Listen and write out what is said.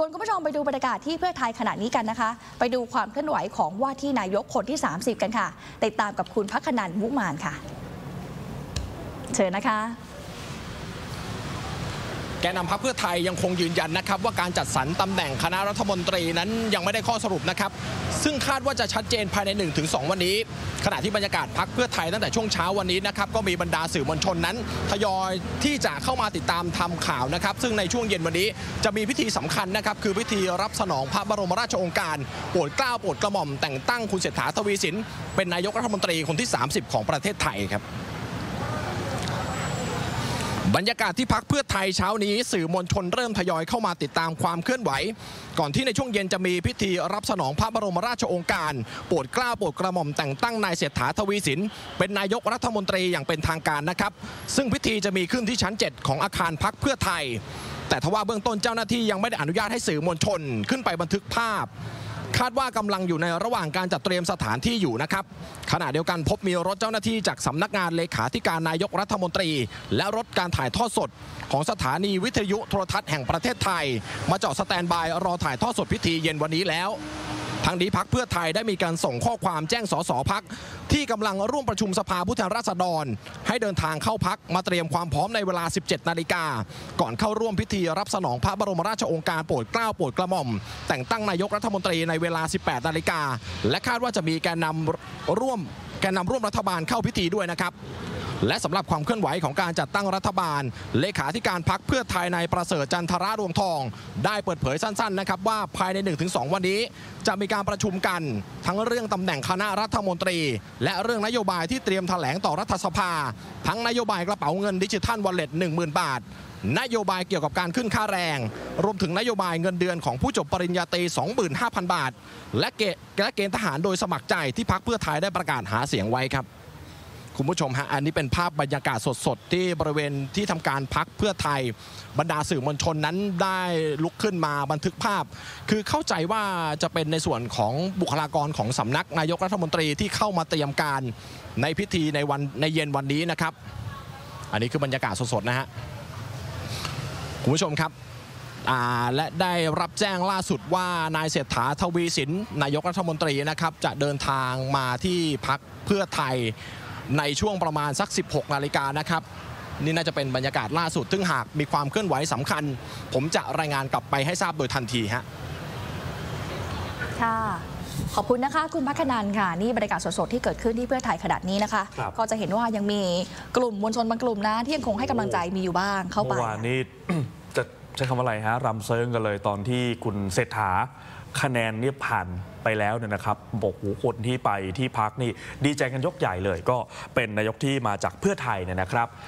ชวนคุณผู้ชมไปดูบรรยากาศที่เพื่อไทยขณะนี้กันนะคะไปดูความเคลื่อนไหวของว่าที่นายกคนที่30กันค่ะติดตามกับคุณภัคคนันท์ มุมานค่ะเชิญนะคะแกนนำพรรคเพื่อไทยยังคงยืนยันนะครับว่าการจัดสรรตำแหน่งคณะรัฐมนตรีนั้นยังไม่ได้ข้อสรุปนะครับซึ่งคาดว่าจะชัดเจนภายใน 1-2 วันนี้ขณะที่บรรยากาศพรรคเพื่อไทยตั้งแต่ช่วงเช้าวันนี้นะครับก็มีบรรดาสื่อมวลชนนั้นทยอยที่จะเข้ามาติดตามทำข่าวนะครับซึ่งในช่วงเย็นวันนี้จะมีพิธีสำคัญนะครับคือพิธีรับสนองพระบรมราชโองการโปรดเกล้าโปรดกระหม่อมแต่งตั้งคุณเศรษฐา ทวีสินเป็นนายกรัฐมนตรีคนที่ 30 ของประเทศไทยครับบรรยากาศที่พรรคเพื่อไทยเช้านี้สื่อมวลชนเริ่มทยอยเข้ามาติดตามความเคลื่อนไหวก่อนที่ในช่วงเย็นจะมีพิธีรับสนองพระบรมราชโองการโปรดเกล้าโปรดกระหม่อมแต่งตั้งนายเศรษฐาทวีสินเป็นนายกรัฐมนตรีอย่างเป็นทางการนะครับซึ่งพิธีจะมีขึ้นที่ชั้น 7ของอาคารพรรคเพื่อไทยแต่ทว่าเบื้องต้นเจ้าหน้าที่ยังไม่ได้อนุญาตให้สื่อมวลชนขึ้นไปบันทึกภาพคาดว่ากำลังอยู่ในระหว่างการจัดเตรียมสถานที่อยู่นะครับขณะเดียวกันพบมีรถเจ้าหน้าที่จากสำนักงานเลขาธิการนายกรัฐมนตรีและรถการถ่ายทอดสดของสถานีวิทยุโทรทัศน์แห่งประเทศไทยมาจอดสแตนบายรอถ่ายทอดสดพิธีเย็นวันนี้แล้วทางนี้พรรคเพื่อไทยได้มีการส่งข้อความแจ้งสสพรรคที่กำลังร่วมประชุมสภาผู้แทนราษฎรให้เดินทางเข้าพรรคมาเตรียมความพร้อมในเวลา 17 นาฬิกาก่อนเข้าร่วมพิธีรับสนองพระบรมราชโองการโปรดเกล้าโปรดกระหม่อมแต่งตั้งนายกรัฐมนตรีในเวลา 18 นาฬิกาและคาดว่าจะมีแกนนำร่วมรัฐบาลเข้าพิธีด้วยนะครับและสำหรับความเคลื่อนไหวของการจัดตั้งรัฐบาลเลขาธิการพรรคเพื่อไทยนายประเสริฐจันทรารวงทองได้เปิดเผยสั้นๆนะครับว่าภายใน 1-2 วันนี้จะมีการประชุมกันทั้งเรื่องตำแหน่งคณะรัฐมนตรีและเรื่องนโยบายที่เตรียมแถลงต่อรัฐสภาทั้งนโยบายกระเป๋าเงินดิจิทัลวอลเล็ต 10,000 บาทนโยบายเกี่ยวกับการขึ้นค่าแรงรวมถึงนโยบายเงินเดือนของผู้จบปริญญาตรี 25,000 บาทและเกณฑ์ทหารโดยสมัครใจที่พรรคเพื่อไทยได้ประกาศหาเสียงไว้ครับคุณผู้ชมฮะอันนี้เป็นภาพบรรยากาศสดๆที่บริเวณที่ทำการพรรคเพื่อไทยบรรดาสื่อมวลชนนั้นได้ลุกขึ้นมาบันทึกภาพคือเข้าใจว่าจะเป็นในส่วนของบุคลากรของสำนักนายกรัฐมนตรีที่เข้ามาเตรียมการในพิธีในเย็นวันนี้นะครับอันนี้คือบรรยากาศสดๆนะฮะคุณผู้ชมครับและได้รับแจ้งล่าสุดว่านายเศรษฐาทวีสินนายกรัฐมนตรีนะครับจะเดินทางมาที่พรรคเพื่อไทยในช่วงประมาณสัก 16 นาฬิกานะครับนี่น่าจะเป็นบรรยากาศล่าสุดซึ่งหากมีความเคลื่อนไหวสำคัญผมจะรายงานกลับไปให้ทราบโดยทันทีฮะค่ะขอบคุณนะคะคุณภัคคนันท์ค่ะนี่บรรยากาศสดๆที่เกิดขึ้นที่เพื่อไทยขนาดนี้นะคะก็จะเห็นว่ายังมีกลุ่มมวลชนบางกลุ่มนะที่ยังคงให้กำลังใจมีอยู่บ้างเข้าไปวันนี้ จะใช้คำว่าอะไรฮะรำเซิงกันเลยตอนที่คุณเศรษฐาคะแนนเนี่ยผ่านไปแล้วเนี่ยนะครับบอกหูคนที่ไปที่พักนี่ดีใจกันยกใหญ่เลยก็เป็นนายกที่มาจากเพื่อไทยเนี่ยนะครับ